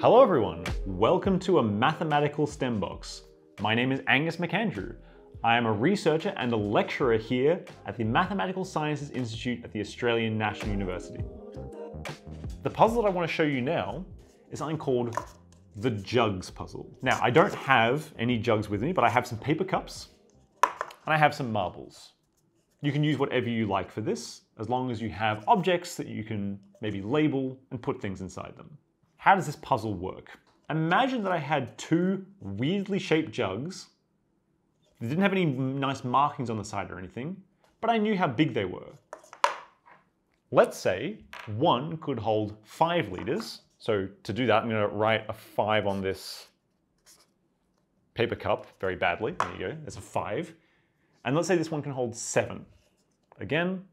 Hello everyone, welcome to a Mathematical STEM Box. My name is Angus McAndrew. I am a researcher and a lecturer here at the Mathematical Sciences Institute at the Australian National University. The puzzle that I want to show you now is something called the jugs puzzle. Now, I don't have any jugs with me, but I have some paper cups and I have some marbles. You can use whatever you like for this, as long as you have objects that you can maybe label and put things inside them. How does this puzzle work? Imagine that I had two weirdly shaped jugs. They didn't have any nice markings on the side or anything, but I knew how big they were. Let's say one could hold 5 liters. So to do that, I'm gonna write a 5 on this paper cup very badly. There you go, there's a 5. And let's say this one can hold 7. Again,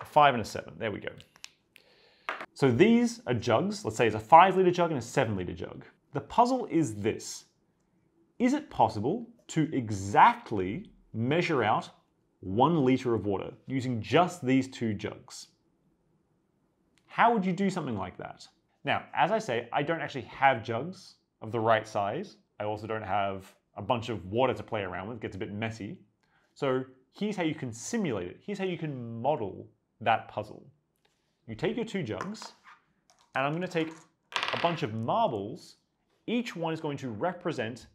a 5 and a 7, there we go. So these are jugs. Let's say it's a 5 litre jug and a 7 litre jug. The puzzle is this. Is it possible to exactly measure out 1 litre of water using just these two jugs? How would you do something like that? Now, as I say, I don't actually have jugs of the right size. I also don't have a bunch of water to play around with. It gets a bit messy. So here's how you can simulate it. Here's how you can model that puzzle. You take your two jugs, and I'm going to take a bunch of marbles. Each one is going to represent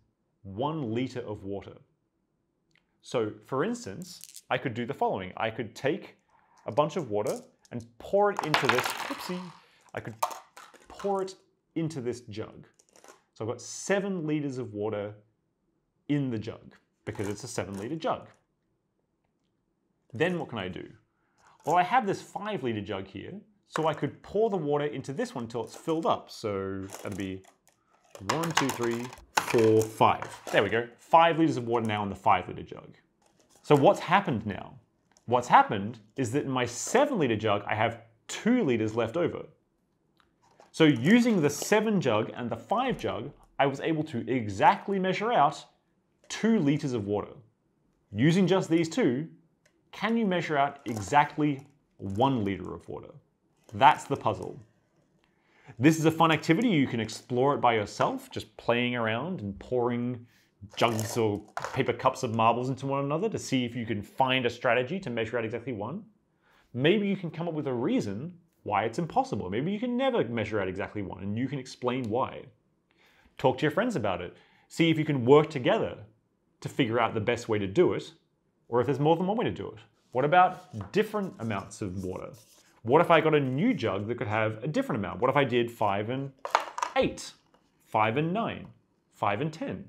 1 litre of water. So, for instance, I could do the following. I could take a bunch of water and pour it into this, oopsie, I could pour it into this jug. So I've got 7 litres of water in the jug, because it's a 7 litre jug. Then what can I do? Well, I have this 5 litre jug here, so I could pour the water into this one until it's filled up. So that'd be 1, 2, 3, 4, 5. There we go, 5 litres of water now in the 5 litre jug. So what's happened now? What's happened is that in my 7 litre jug, I have 2 litres left over. So using the 7 jug and the 5 jug, I was able to exactly measure out 2 litres of water. Using just these two, can you measure out exactly 1 litre of water? That's the puzzle. This is a fun activity. You can explore it by yourself, just playing around and pouring jugs or paper cups of marbles into one another to see if you can find a strategy to measure out exactly one. Maybe you can come up with a reason why it's impossible. Maybe you can never measure out exactly one and you can explain why. Talk to your friends about it. See if you can work together to figure out the best way to do it, or if there's more than one way to do it. What about different amounts of water? What if I got a new jug that could have a different amount? What if I did 5 and 8, 5 and 9, 5 and 10?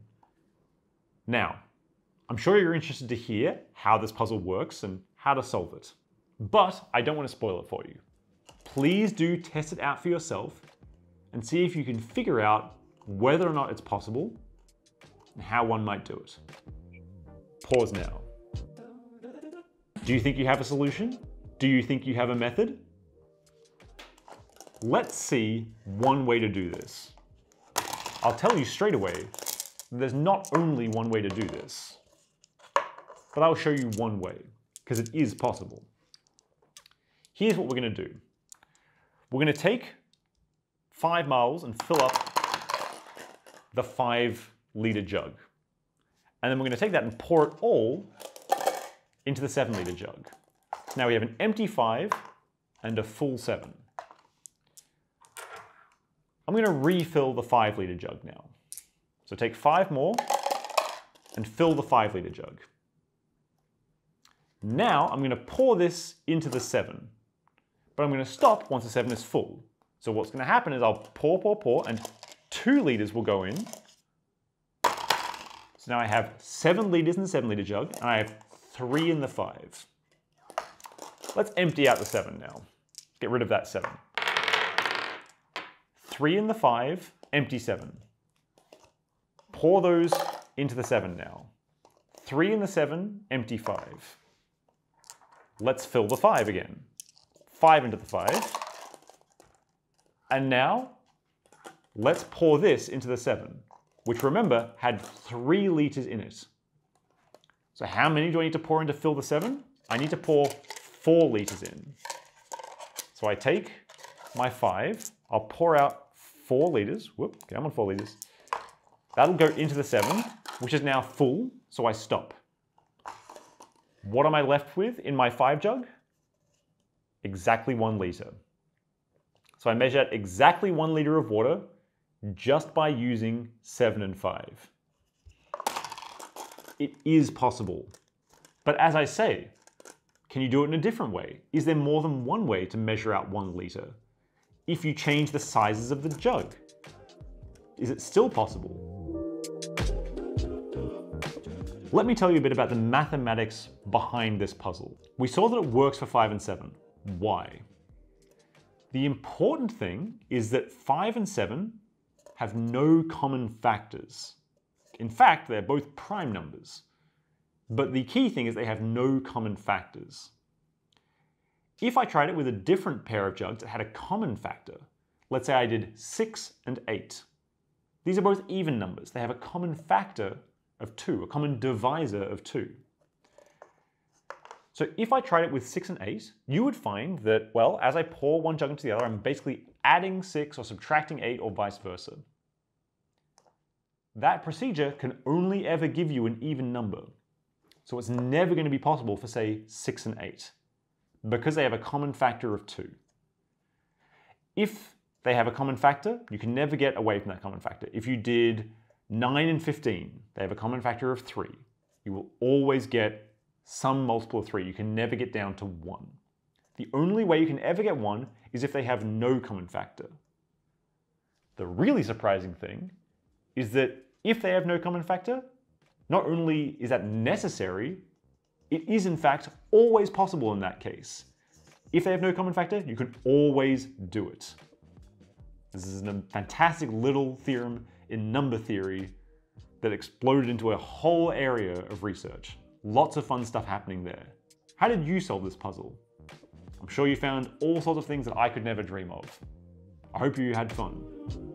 Now, I'm sure you're interested to hear how this puzzle works and how to solve it, but I don't want to spoil it for you. Please do test it out for yourself and see if you can figure out whether or not it's possible and how one might do it. Pause now. Do you think you have a solution? Do you think you have a method? Let's see one way to do this. I'll tell you straight away, there's not only one way to do this, but I'll show you one way, because it is possible. Here's what we're going to do. We're going to take 5 marbles and fill up the 5 litre jug. And then we're going to take that and pour it all into the 7 litre jug. Now we have an empty 5 and a full 7. I'm gonna refill the 5 litre jug now. So take 5 more and fill the 5 litre jug. Now I'm gonna pour this into the 7, but I'm gonna stop once the 7 is full. So what's gonna happen is I'll pour, and 2 litres will go in. So now I have 7 litres in the 7 litre jug, and I have 3 in the 5. Let's empty out the 7 now. Get rid of that 7. 3 in the 5, empty 7. Pour those into the 7 now. 3 in the 7, empty 5. Let's fill the 5 again. 5 into the 5. And now, let's pour this into the 7, which remember had 3 litres in it. So how many do I need to pour in to fill the 7? I need to pour 4 litres in. So I take my 5. I'll pour out 4 liters. Whoop, okay, I'm on 4 liters. That'll go into the 7, which is now full, so I stop. What am I left with in my 5 jug? Exactly 1 liter. So I measure out exactly 1 liter of water just by using 7 and 5. It is possible. But as I say, can you do it in a different way? Is there more than one way to measure out 1 liter? If you change the sizes of the jug, is it still possible? Let me tell you a bit about the mathematics behind this puzzle. We saw that it works for 5 and 7. Why? The important thing is that 5 and 7 have no common factors. In fact, they're both prime numbers. But the key thing is they have no common factors. If I tried it with a different pair of jugs that had a common factor, let's say I did 6 and 8. These are both even numbers. They have a common factor of 2, a common divisor of 2. So if I tried it with 6 and 8, you would find that, well, as I pour one jug into the other, I'm basically adding 6 or subtracting 8 or vice versa. That procedure can only ever give you an even number. So it's never going to be possible for, say, 6 and 8, because they have a common factor of 2. If they have a common factor, you can never get away from that common factor. If you did 9 and 15, they have a common factor of 3. You will always get some multiple of 3. You can never get down to 1. The only way you can ever get 1 is if they have no common factor. The really surprising thing is that if they have no common factor, not only is that necessary, it is in fact always possible in that case. If they have no common factor, you can always do it. This is a fantastic little theorem in number theory that exploded into a whole area of research. Lots of fun stuff happening there. How did you solve this puzzle? I'm sure you found all sorts of things that I could never dream of. I hope you had fun.